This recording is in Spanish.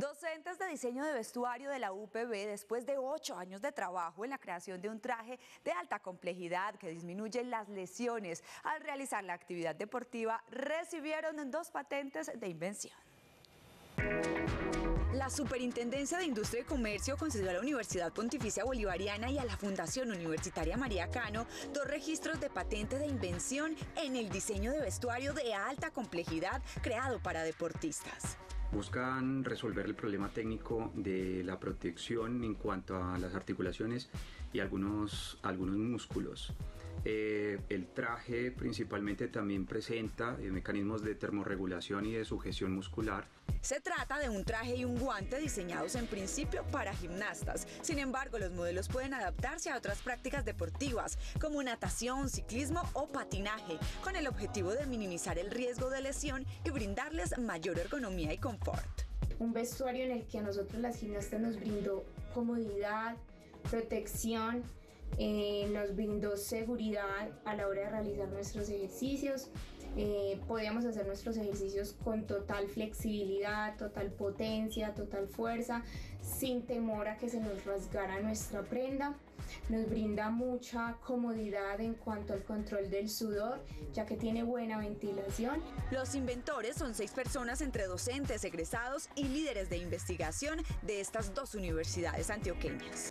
Docentes de diseño de vestuario de la UPB, después de 8 años de trabajo en la creación de un traje de alta complejidad que disminuye las lesiones al realizar la actividad deportiva, recibieron 2 patentes de invención. La Superintendencia de Industria y Comercio concedió a la Universidad Pontificia Bolivariana y a la Fundación Universitaria María Cano 2 registros de patente de invención en el diseño de vestuario de alta complejidad creado para deportistas. Buscan resolver el problema técnico de la protección en cuanto a las articulaciones y algunos músculos. El traje principalmente también presenta mecanismos de termorregulación y de sujeción muscular. Se trata de un traje y un guante diseñados en principio para gimnastas. Sin embargo, los modelos pueden adaptarse a otras prácticas deportivas como natación, ciclismo o patinaje, con el objetivo de minimizar el riesgo de lesión y brindarles mayor ergonomía y confort. Un vestuario en el que a nosotros las gimnastas nos brindó comodidad, protección, nos brindó seguridad a la hora de realizar nuestros ejercicios. Podíamos hacer nuestros ejercicios con total flexibilidad, total potencia, total fuerza, sin temor a que se nos rasgara nuestra prenda. Nos brinda mucha comodidad en cuanto al control del sudor, ya que tiene buena ventilación. Los inventores son 6 personas entre docentes, egresados y líderes de investigación de estas 2 universidades antioqueñas.